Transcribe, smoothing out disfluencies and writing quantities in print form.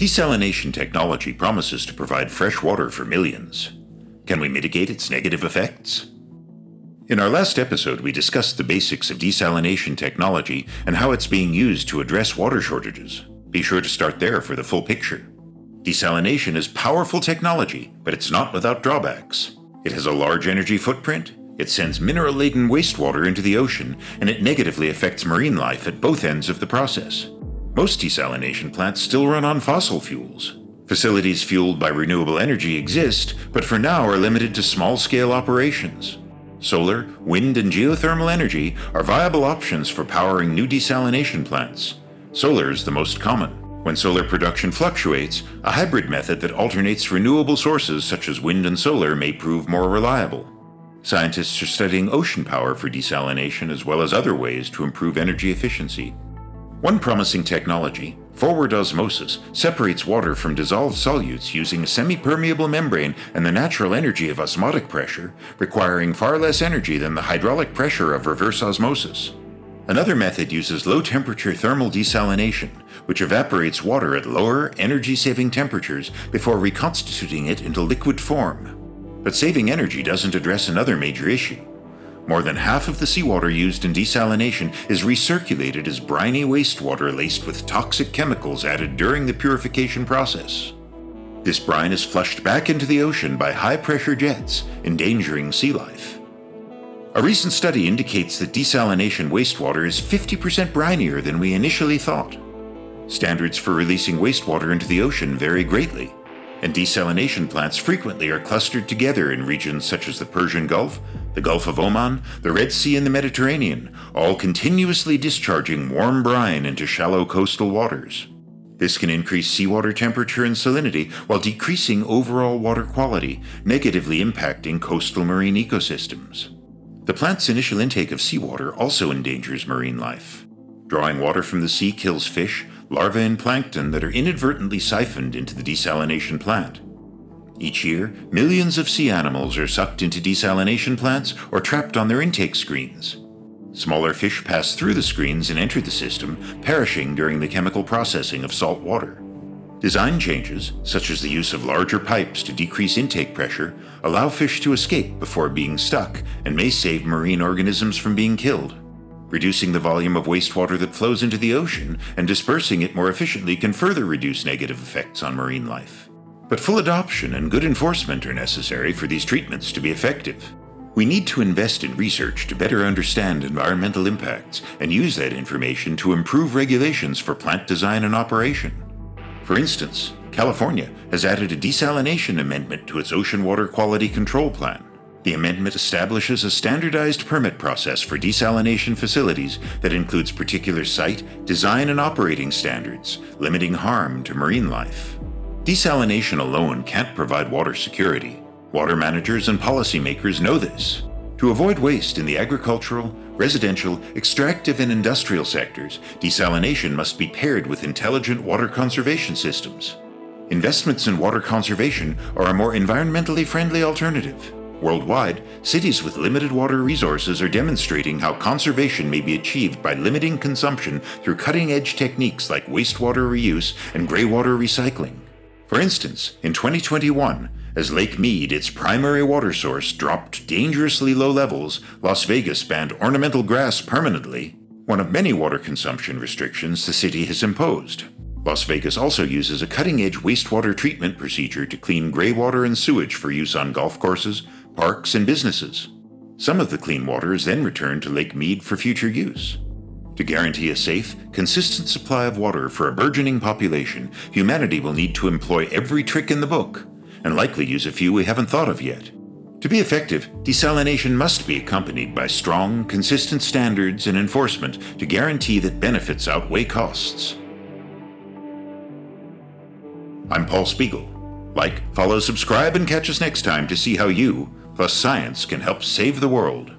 Desalination technology promises to provide fresh water for millions. Can we mitigate its negative effects? In our last episode, we discussed the basics of desalination technology and how it's being used to address water shortages. Be sure to start there for the full picture. Desalination is powerful technology, but it's not without drawbacks. It has a large energy footprint, it sends mineral-laden wastewater into the ocean, and it negatively affects marine life at both ends of the process. Most desalination plants still run on fossil fuels. Facilities fueled by renewable energy exist, but for now are limited to small-scale operations. Solar, wind, and geothermal energy are viable options for powering new desalination plants. Solar is the most common. When solar production fluctuates, a hybrid method that alternates renewable sources such as wind and solar may prove more reliable. Scientists are studying ocean power for desalination as well as other ways to improve energy efficiency. One promising technology, forward osmosis, separates water from dissolved solutes using a semi-permeable membrane and the natural energy of osmotic pressure, requiring far less energy than the hydraulic pressure of reverse osmosis. Another method uses low-temperature thermal desalination, which evaporates water at lower, energy-saving temperatures before reconstituting it into liquid form. But saving energy doesn't address another major issue. More than half of the seawater used in desalination is recirculated as briny wastewater laced with toxic chemicals added during the purification process. This brine is flushed back into the ocean by high-pressure jets, endangering sea life. A recent study indicates that desalination wastewater is 50% brinier than we initially thought. Standards for releasing wastewater into the ocean vary greatly, and desalination plants frequently are clustered together in regions such as the Persian Gulf, the Gulf of Oman, the Red Sea, and the Mediterranean, all continuously discharging warm brine into shallow coastal waters. This can increase seawater temperature and salinity while decreasing overall water quality, negatively impacting coastal marine ecosystems. The plant's initial intake of seawater also endangers marine life. Drawing water from the sea kills fish, larvae, and plankton that are inadvertently siphoned into the desalination plant. Each year, millions of sea animals are sucked into desalination plants or trapped on their intake screens. Smaller fish pass through the screens and enter the system, perishing during the chemical processing of salt water. Design changes, such as the use of larger pipes to decrease intake pressure, allow fish to escape before being stuck and may save marine organisms from being killed. Reducing the volume of wastewater that flows into the ocean and dispersing it more efficiently can further reduce negative effects on marine life. But full adoption and good enforcement are necessary for these treatments to be effective. We need to invest in research to better understand environmental impacts and use that information to improve regulations for plant design and operation. For instance, California has added a desalination amendment to its Ocean Water Quality Control Plan. The amendment establishes a standardized permit process for desalination facilities that includes particular site, design, and operating standards, limiting harm to marine life. Desalination alone can't provide water security. Water managers and policymakers know this. To avoid waste in the agricultural, residential, extractive, and industrial sectors, desalination must be paired with intelligent water conservation systems. Investments in water conservation are a more environmentally friendly alternative. Worldwide, cities with limited water resources are demonstrating how conservation may be achieved by limiting consumption through cutting-edge techniques like wastewater reuse and greywater recycling. For instance, in 2021, as Lake Mead, its primary water source, dropped dangerously low levels, Las Vegas banned ornamental grass permanently, one of many water consumption restrictions the city has imposed. Las Vegas also uses a cutting-edge wastewater treatment procedure to clean gray water and sewage for use on golf courses, parks, and businesses. Some of the clean water is then returned to Lake Mead for future use. To guarantee a safe, consistent supply of water for a burgeoning population, humanity will need to employ every trick in the book, and likely use a few we haven't thought of yet. To be effective, desalination must be accompanied by strong, consistent standards and enforcement to guarantee that benefits outweigh costs. I'm Paul Spiegel. Like, follow, subscribe, and catch us next time to see how you, plus science, can help save the world.